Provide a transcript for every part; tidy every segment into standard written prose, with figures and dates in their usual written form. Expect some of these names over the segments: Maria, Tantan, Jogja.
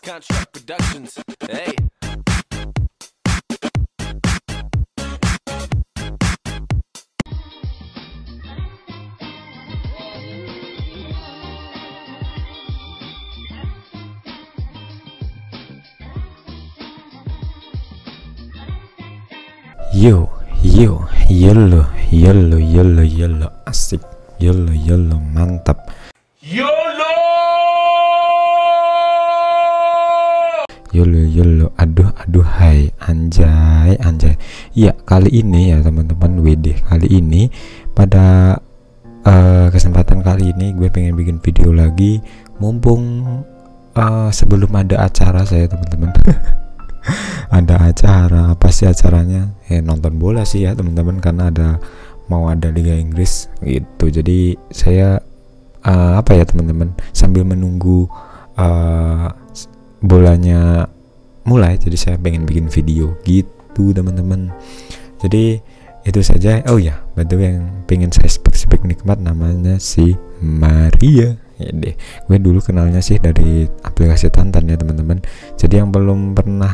Contract Productions, hey. Yo, yo, yolo, yolo, yolo, yolo, asik, yolo, yolo, mantap. Yolo, yolo, yolo, aduh, aduh, hai, anjay, anjay. Ya, kali ini ya teman-teman, WD kali ini pada kesempatan kali ini gue pengen bikin video lagi, mumpung sebelum ada acara saya teman-teman. Ada acara, apa sih acaranya? Ya nonton bola sih ya teman-teman, karena mau ada Liga Inggris gitu. Jadi saya apa ya teman-teman, sambil menunggu bolanya mulai, jadi saya pengen bikin video gitu teman-teman. Jadi itu saja. Oh ya, betul, yang pengen saya spek-spek nikmat namanya si Maria. Ya deh, gue dulu kenalnya sih dari aplikasi Tantan ya teman-teman. Jadi yang belum pernah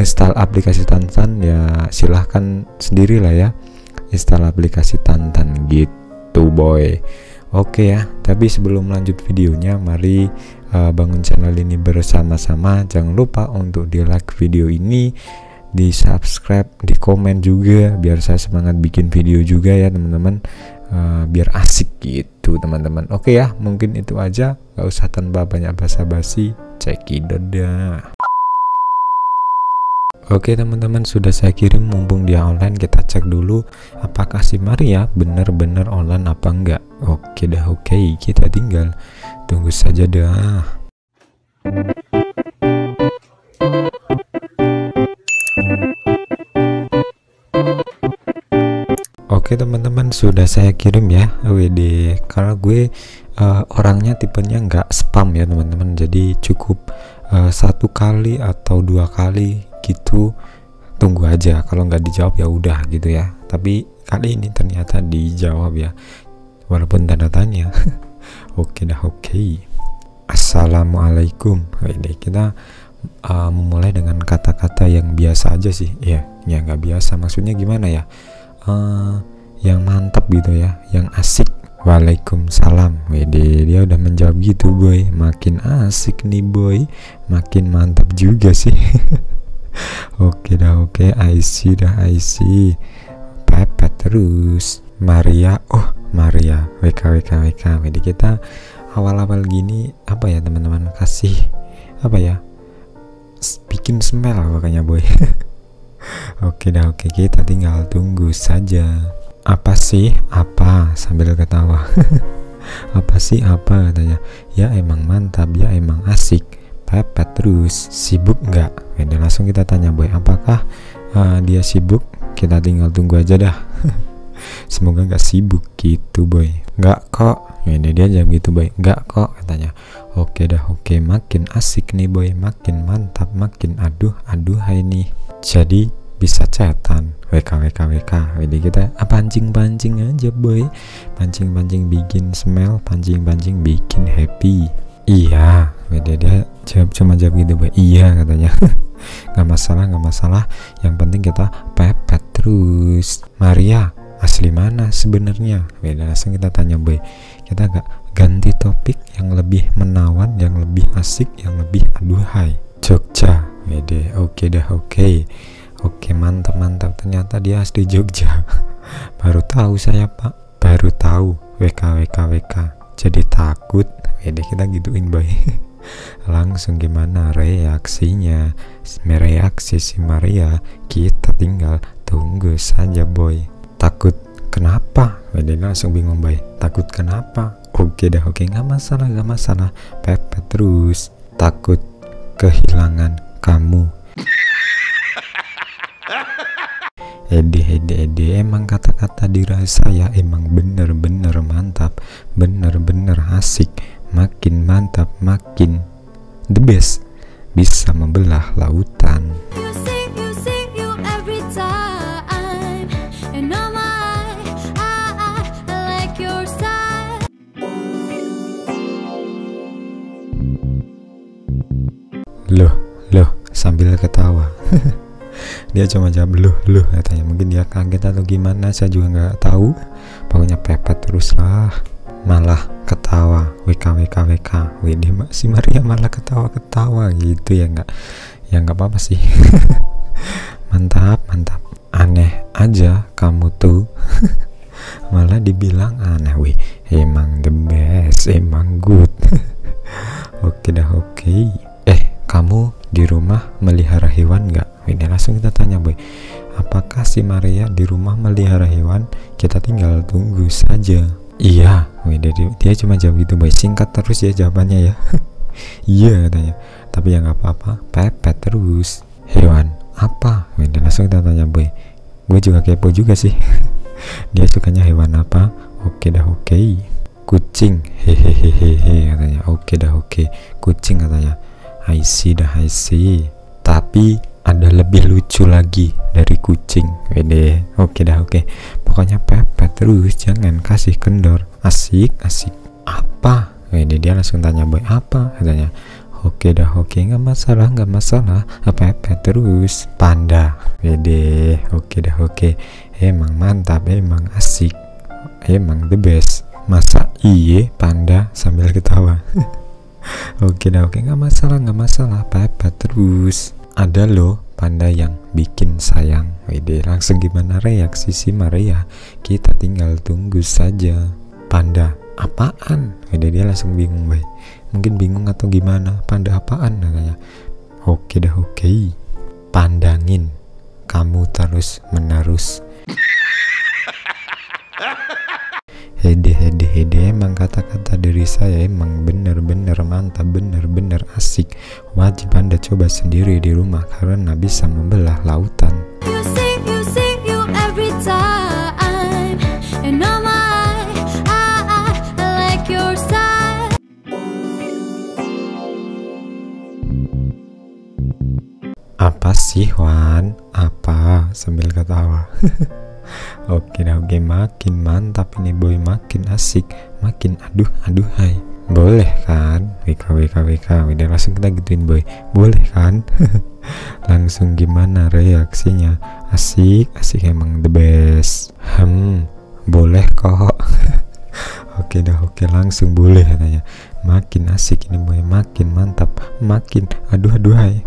install aplikasi Tantan ya silahkan sendirilah ya, install aplikasi Tantan gitu boy. Oke ya, tapi sebelum lanjut videonya, mari bangun channel ini bersama-sama. Jangan lupa untuk di like video ini, di subscribe, di komen juga, biar saya semangat bikin video juga ya teman-teman, biar asik gitu teman-teman. Oke ya, mungkin itu aja, gak usah tanpa banyak basa-basi, cekidot dah. Oke teman-teman, sudah saya kirim, mumpung dia online kita cek dulu apakah si Maria bener-bener online apa enggak. Oke dah, oke, kita tinggal tunggu saja dah. Oke teman-teman, sudah saya kirim ya WD. Karena gue orangnya tipenya enggak spam ya teman-teman, jadi cukup satu kali atau dua kali gitu, tunggu aja. Kalau nggak dijawab ya udah gitu ya, tapi kali ini ternyata dijawab ya, walaupun tanda tanya. Oke dah, oke. Assalamualaikum. Kita memulai dengan kata-kata yang biasa aja sih ya, ya nggak biasa, maksudnya gimana ya, yang mantap gitu ya, yang asik. Waalaikumsalam. Wede, dia udah menjawab gitu boy, makin asik nih boy, makin mantap juga sih. Oke dah, oke, I see dah, I see. Pepet terus Maria, oh Maria, WKWKWK. Jadi kita awal-awal gini apa ya teman-teman, kasih apa ya, bikin smell makanya boy. Oke dah, oke, kita tinggal tunggu saja. Apa sih apa, sambil ketawa. Apa sih apa katanya, ya emang mantap, ya emang asik. Pepet terus, sibuk nggak? Dan langsung kita tanya boy, apakah dia sibuk? Kita tinggal tunggu aja dah. Semoga nggak sibuk gitu boy. Nggak kok, ini dia jawab gitu boy, nggak kok katanya. Oke dah, oke, makin asik nih boy, makin mantap, makin aduh, aduh hai nih. Jadi bisa chatan, WKWKWK. Jadi kita pancing-pancing aja boy, pancing-pancing bikin smell, pancing-pancing bikin happy. Iya, dia cuma jawab gitu boy, iya katanya. Nggak masalah, nggak masalah, yang penting kita pepet terus. Maria asli mana sebenarnya? Beda, langsung kita tanya boy, kita agak ganti topik yang lebih menawan, yang lebih asik, yang lebih aduhai. Jogja. Beda, oke dah, oke, oke, mantap, mantap, ternyata dia asli Jogja. Baru tahu saya pak, baru tahu. WKWKWK, jadi takut. Beda, kita gituin boy. Langsung gimana reaksinya, mereaksi si Maria? Kita tinggal tunggu saja boy. Takut kenapa? Wede langsung bingung boy, takut kenapa? Oke dah, oke, nggak masalah, nggak masalah, pepet terus. Takut kehilangan kamu. Ede, emang kata-kata dirasa ya, emang bener-bener mantap, bener-bener asik, makin mantap, makin the best, bisa membelah lautan. Loh, sambil ketawa. Dia cuma jawab loh katanya. Mungkin dia kaget atau gimana, saya juga nggak tahu. Pokoknya pepet terus lah, malah ketawa. WKWKWK, si Maria malah ketawa gitu ya. Nggak apa-apa sih. mantap, aneh aja kamu tuh. Malah dibilang aneh. Emang the best, emang good. Oke. Kamu di rumah melihara hewan nggak? Ini langsung kita tanya, boy. Apakah si Maria di rumah melihara hewan? Kita tinggal tunggu saja. Iya, dia cuma jawab gitu, boy. Singkat terus ya jawabannya ya. Iya katanya. Tapi ya nggak apa-apa, pepet terus. Hewan apa? Ini langsung kita tanya, boy. Gue juga kepo juga sih. Dia sukanya hewan apa? Oke. Kucing. Hehehehe katanya. Oke. Kucing katanya. I see. Tapi ada lebih lucu lagi dari kucing. Wede. Oke. Pokoknya pepet terus, jangan kasih kendor. Asik. Apa? Wede, dia langsung tanya, boy, apa? Katanya. Oke. Nggak masalah. Pepet terus. Panda. Wede. Oke. Emang mantap, emang asik. Emang the best. Masa iye panda sambil ketawa. Oke, nggak masalah, pepet terus. Ada loh panda yang bikin sayang. Wede, langsung gimana reaksi si Maria? Kita tinggal tunggu saja. Panda apaan? Wede, dia langsung bingung, boy. Mungkin bingung atau gimana? Panda apaan katanya. Oke. Pandangin kamu terus menerus. Hede, emang kata-kata dari saya emang bener-bener mantap, bener-bener asik. Wajib Anda coba sendiri di rumah karena bisa membelah lautan. Apa sih, Wan? Apa? Sambil ketawa. Oke, makin mantap ini, boy, makin asik, makin aduh hai. Boleh kan? WKWKWK. Udah langsung kita gituin, boy. Boleh kan? Langsung gimana reaksinya? Asik, emang the best. Boleh kok. Oke, langsung boleh katanya. Makin asik ini, boy, makin mantap, makin aduh hai.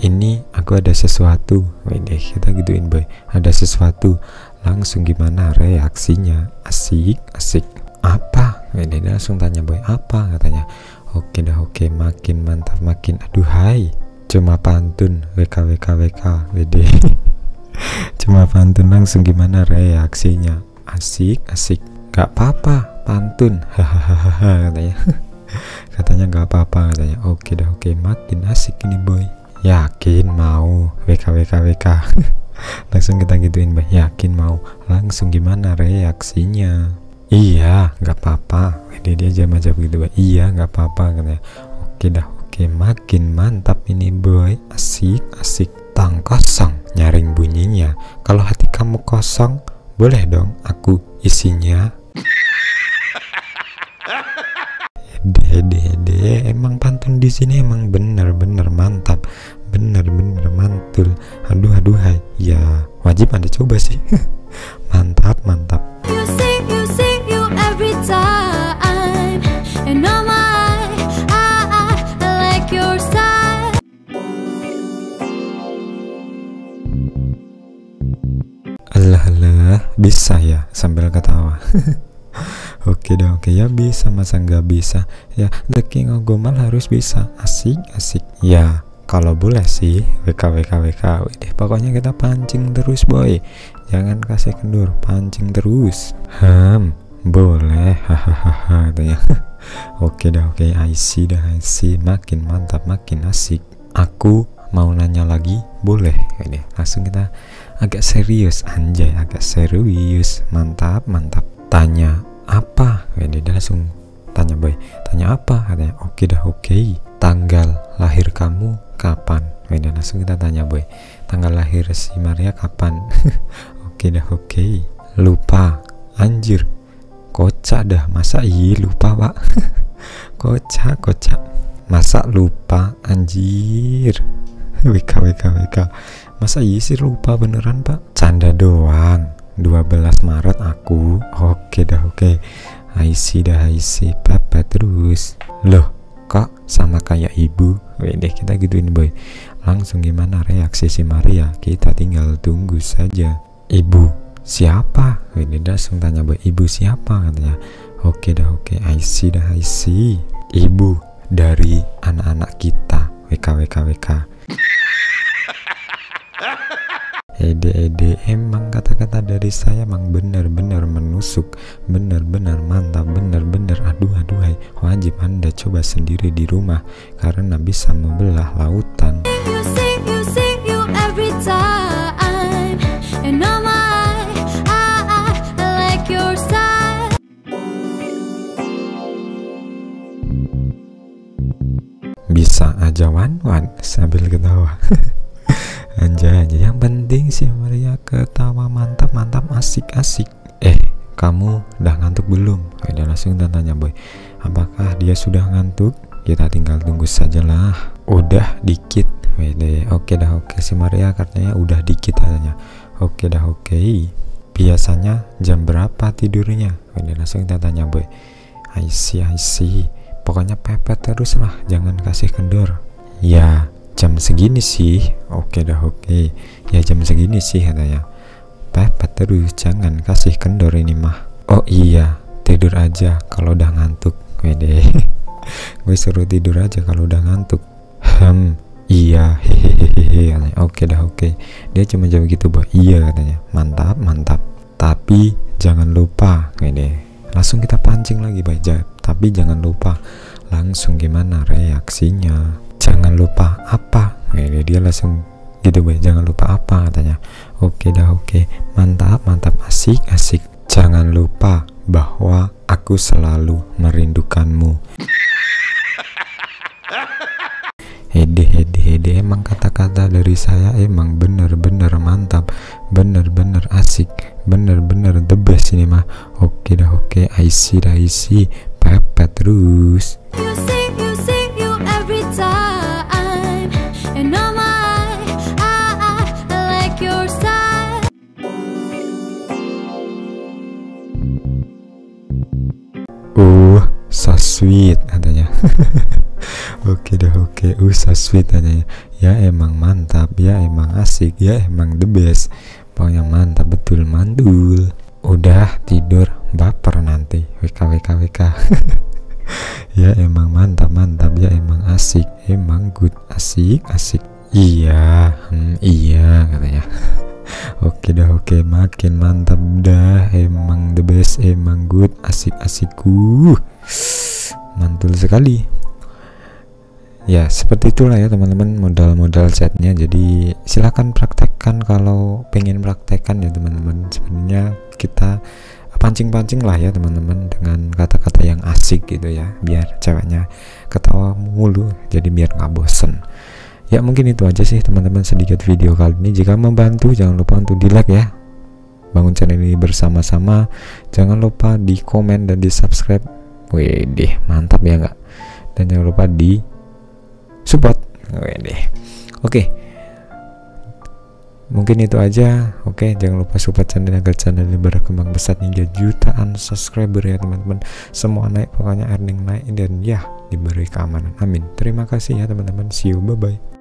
Ini aku ada sesuatu. Wede, kita gituin, boy. Ada sesuatu. Langsung gimana reaksinya? Asik. Apa? Wede, langsung tanya, boy. Apa? Katanya. Oke. Makin mantap, makin aduhai. Cuma pantun. WKWKWK. Wede. Cuma pantun. Langsung gimana reaksinya? Asik. Gak apa-apa. Pantun. Hahaha. Katanya gak apa-apa. Katanya. Oke. Makin asik ini, boy. Yakin mau? WKWKWK. Langsung kita gituin, bah. Yakin mau? Langsung gimana reaksinya? Iya, nggak apa-apa. Dia jawab gitu, bah. Iya, nggak apa-apa katanya. Oke, makin mantap ini, boy. Asik. Tang kosong, nyaring bunyinya. Kalau hati kamu kosong, boleh dong aku isinya. Dede, emang pantun di sini emang bener-bener mantap, bener-bener mantul. Aduh hai. Ya, wajib Anda coba sih. mantap. You every time, and all my, I like your style. Alah, bisa ya sambil ketawa. Oke, ya bisa, masa nggak bisa ya. The King of Gomal harus bisa. Asik ya, kalau boleh sih. WKWKWK. Pokoknya kita pancing terus, boy, jangan kasih kendur, pancing terus. Boleh, hahaha katanya. Oke, I see. Makin mantap, makin asik. Aku mau nanya lagi, boleh? Ini langsung kita agak serius, anjay, agak serius. Mantap. Tanya apa? Dia langsung tanya, boy. Tanya apa? Katanya. Oke. Tanggal lahir kamu kapan? Dia langsung kita tanya, boy. Tanggal lahir si Maria kapan? Oke. Lupa. Anjir. Kocak dah, masa iya lupa, Pak. Kocak. Masa lupa, anjir. WK. Masa iya sih lupa beneran, Pak? Canda doang. 12 Maret aku. Oke. I see. Papa terus. Loh, kok sama kayak ibu? Wedeh, kita gituin, boy. Langsung gimana reaksi si Maria? Kita tinggal tunggu saja. Ibu siapa? Wedeh langsung tanya, boy. Ibu siapa? Katanya. Oke. I see. Ibu dari anak-anak kita. WK. Ede, emang kata-kata dari saya emang benar-benar menusuk, benar-benar mantap, benar-benar aduhai. Wajib Anda coba sendiri di rumah karena bisa membelah lautan. Bisa aja wan sambil ketawa. Aja yang penting si Maria ketawa mantap asik. Kamu udah ngantuk belum? Udah langsung tanya, boy. Apakah dia sudah ngantuk? Kita tinggal tunggu sajalah. Udah dikit. Oke. Si Maria katanya udah dikit katanya. Oke. Biasanya jam berapa tidurnya? Udah langsung tanya, boy. I see. Pokoknya pepet terus lah, jangan kasih kendor. Ya, jam segini sih. Oke. Ya jam segini sih katanya. Pepet terus, jangan kasih kendor ini mah. Oh iya, tidur aja kalau udah ngantuk. Wede. Gue suruh tidur aja kalau udah ngantuk. Iya. Hehehe. Oke. Dia cuma jawab gitu, bah. Iya katanya. Mantap. Tapi jangan lupa, wede. Langsung kita pancing lagi, bah. Tapi jangan lupa. Langsung gimana reaksinya? Jangan lupa apa? Dia langsung gitu, boy. Jangan lupa apa katanya. Oke. Mantap, asik. Jangan lupa bahwa aku selalu merindukanmu. Hede. Emang kata-kata dari saya emang bener-bener mantap, bener-bener asik, bener-bener the best ini mah. Oke. I see. Pepet terus. So sweet katanya. Oke. So sweet katanya. Ya emang mantap, ya emang asik, ya emang the best. Pokoknya mantap betul mandul. Udah tidur baper nanti. WK. Ya emang mantap, ya emang asik, emang good, asik. Iya, iya katanya. Oke, makin mantap dah, emang the best, emang good, asik. Mantul sekali. Ya, seperti itulah ya teman-teman modal-modal chatnya. Jadi silakan praktekkan kalau pengen praktekkan ya teman-teman. Sebenarnya kita pancing-pancing lah ya teman-teman dengan kata-kata yang asik gitu ya, biar ceweknya ketawa mulu, jadi biar nggak bosen. Ya mungkin itu aja sih teman-teman sedikit video kali ini. Jika membantu jangan lupa untuk di like ya. Bangun channel ini bersama-sama. Jangan lupa di komen dan di subscribe. Wedeh mantap ya nggak? Dan jangan lupa di support. Wedeh. Oke. Mungkin itu aja. Oke, jangan lupa support channel agar channel ini berkembang besar hingga jutaan subscriber ya teman-teman. Semua naik, pokoknya earning naik dan ya diberi keamanan. Amin. Terima kasih ya teman-teman. See you. Bye-bye.